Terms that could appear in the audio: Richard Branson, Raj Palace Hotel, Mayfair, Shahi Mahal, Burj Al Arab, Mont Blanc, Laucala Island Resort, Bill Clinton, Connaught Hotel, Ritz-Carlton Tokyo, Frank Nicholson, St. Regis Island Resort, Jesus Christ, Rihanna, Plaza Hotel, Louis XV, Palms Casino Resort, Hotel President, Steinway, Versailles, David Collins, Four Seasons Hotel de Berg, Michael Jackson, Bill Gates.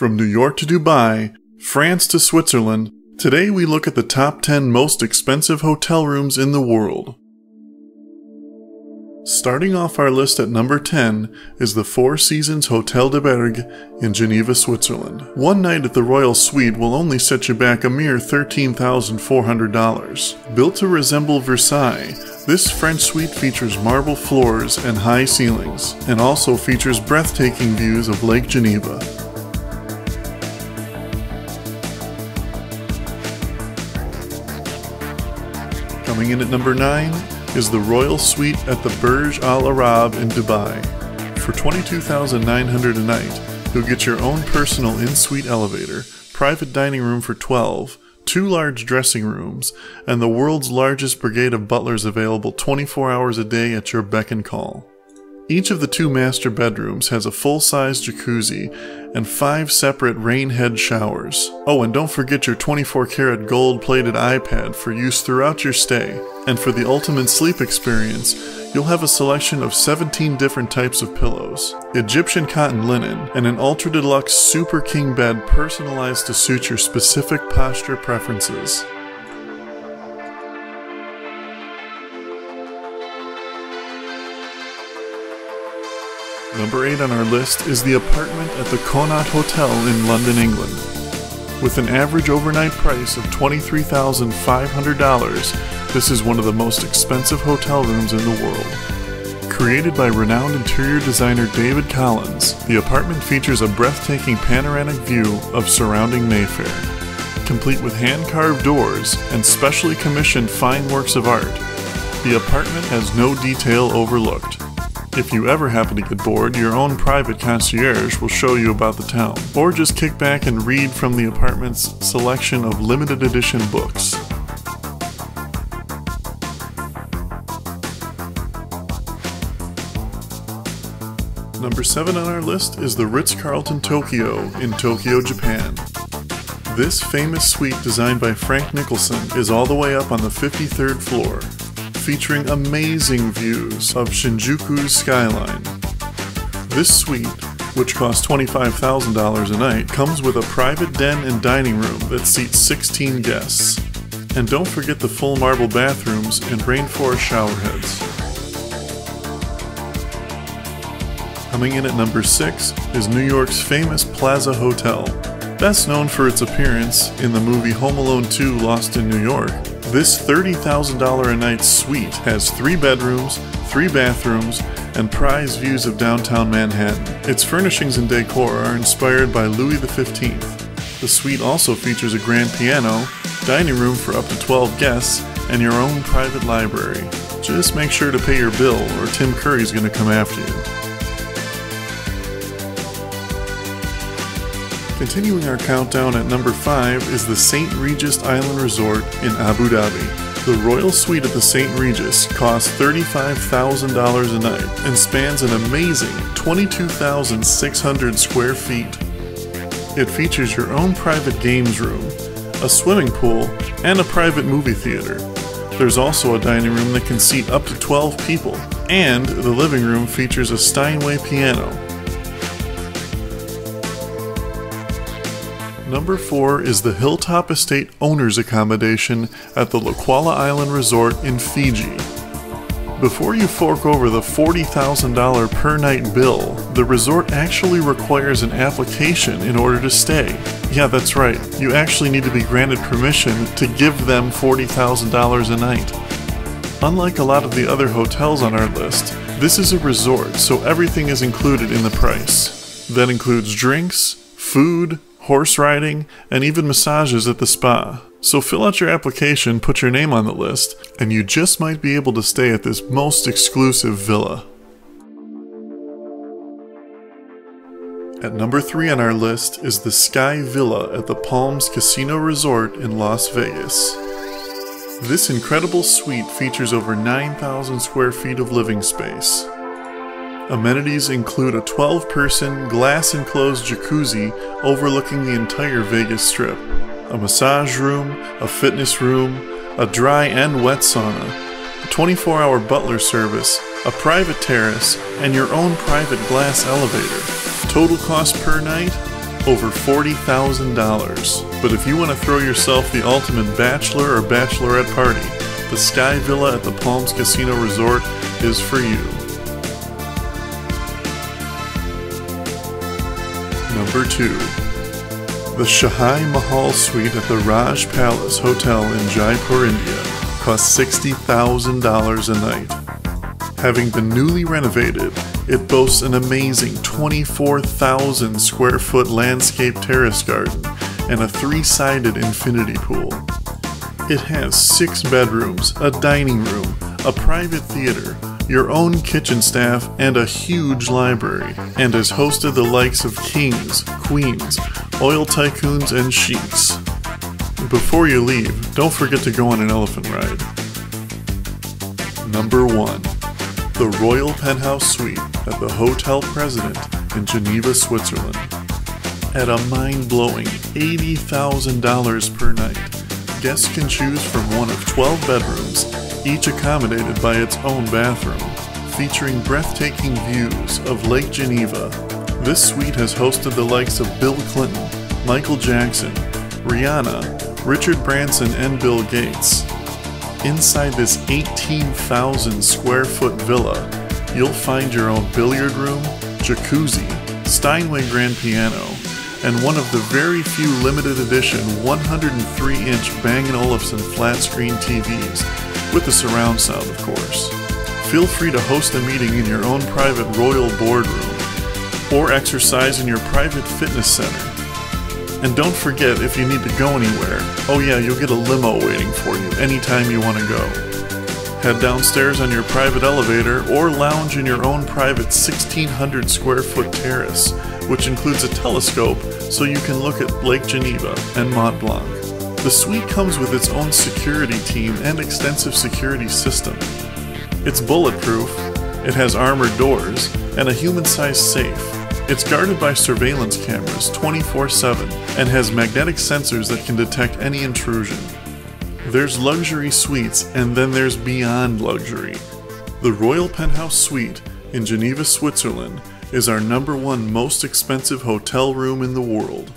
From New York to Dubai, France to Switzerland, today we look at the top 10 most expensive hotel rooms in the world. Starting off our list at number 10 is the Four Seasons Hotel de Berg in Geneva, Switzerland. One night at the Royal Suite will only set you back a mere $13,400. Built to resemble Versailles, this French suite features marble floors and high ceilings, and also features breathtaking views of Lake Geneva. Coming in at number 9 is the Royal Suite at the Burj Al Arab in Dubai. For $22,900 a night, you'll get your own personal in-suite elevator, private dining room for 12, two large dressing rooms, and the world's largest brigade of butlers available 24 hours a day at your beck and call. Each of the two master bedrooms has a full-size jacuzzi and 5 separate rainhead showers. Oh, and don't forget your 24-karat gold-plated iPad for use throughout your stay. And for the ultimate sleep experience, you'll have a selection of 17 different types of pillows, Egyptian cotton linen, and an ultra-deluxe Super King bed personalized to suit your specific posture preferences. Number 8 on our list is the apartment at the Connaught Hotel in London, England. With an average overnight price of $23,500, this is one of the most expensive hotel rooms in the world. Created by renowned interior designer David Collins, the apartment features a breathtaking panoramic view of surrounding Mayfair, complete with hand-carved doors and specially commissioned fine works of art. The apartment has no detail overlooked. If you ever happen to get bored, your own private concierge will show you about the town, or just kick back and read from the apartment's selection of limited edition books. Number 7 on our list is the Ritz-Carlton Tokyo in Tokyo, Japan. This famous suite designed by Frank Nicholson is all the way up on the 53rd floor, featuring amazing views of Shinjuku's skyline. This suite, which costs $25,000 a night, comes with a private den and dining room that seats 16 guests. And don't forget the full marble bathrooms and rainforest showerheads. Coming in at number 6 is New York's famous Plaza Hotel. Best known for its appearance in the movie Home Alone 2: Lost in New York, this $30,000 a night suite has 3 bedrooms, 3 bathrooms, and prize views of downtown Manhattan. Its furnishings and decor are inspired by Louis XV. The suite also features a grand piano, dining room for up to 12 guests, and your own private library. Just make sure to pay your bill or Tim Curry's gonna come after you. Continuing our countdown at number 5 is the St. Regis Island Resort in Abu Dhabi. The Royal Suite at the St. Regis costs $35,000 a night and spans an amazing 22,600 square feet. It features your own private games room, a swimming pool, and a private movie theater. There's also a dining room that can seat up to 12 people, and the living room features a Steinway piano. Number 4 is the Hilltop Estate Owner's Accommodation at the Laucala Island Resort in Fiji. Before you fork over the $40,000 per night bill, the resort actually requires an application in order to stay. Yeah, that's right. You actually need to be granted permission to give them $40,000 a night. Unlike a lot of the other hotels on our list, this is a resort, so everything is included in the price. That includes drinks, food, horse riding, and even massages at the spa. So fill out your application, put your name on the list, and you just might be able to stay at this most exclusive villa. At number 3 on our list is the Sky Villa at the Palms Casino Resort in Las Vegas. This incredible suite features over 9,000 square feet of living space. Amenities include a 12-person, glass-enclosed jacuzzi overlooking the entire Vegas Strip, a massage room, a fitness room, a dry and wet sauna, a 24-hour butler service, a private terrace, and your own private glass elevator. Total cost per night, over $40,000. But if you want to throw yourself the ultimate bachelor or bachelorette party, the Sky Villa at the Palms Casino Resort is for you. Number 2. The Shahi Mahal Suite at the Raj Palace Hotel in Jaipur, India costs $60,000 a night. Having been newly renovated, it boasts an amazing 24,000 square foot landscape terrace garden and a three-sided infinity pool. It has 6 bedrooms, a dining room, a private theater, your own kitchen staff, and a huge library, and has hosted the likes of kings, queens, oil tycoons, and sheiks. Before you leave, don't forget to go on an elephant ride. Number 1. The Royal Penthouse Suite at the Hotel President in Geneva, Switzerland. At a mind-blowing $80,000 per night, guests can choose from one of 12 bedrooms, each accommodated by its own bathroom, featuring breathtaking views of Lake Geneva. This suite has hosted the likes of Bill Clinton, Michael Jackson, Rihanna, Richard Branson, and Bill Gates. Inside this 18,000 square foot villa, you'll find your own billiard room, jacuzzi, Steinway grand piano, and one of the very few limited edition 103-inch Bang & Olufsen flat screen TVs, with the surround sound, of course. Feel free to host a meeting in your own private royal boardroom or exercise in your private fitness center. And don't forget, if you need to go anywhere, oh yeah, you'll get a limo waiting for you anytime you want to go. Head downstairs on your private elevator or lounge in your own private 1,600 square foot terrace, which includes a telescope so you can look at Lake Geneva and Mont Blanc. The suite comes with its own security team and extensive security system. It's bulletproof, it has armored doors, and a human-sized safe. It's guarded by surveillance cameras 24/7 and has magnetic sensors that can detect any intrusion. There's luxury suites, and then there's beyond luxury. The Royal Penthouse Suite in Geneva, Switzerland is our number 1 most expensive hotel room in the world.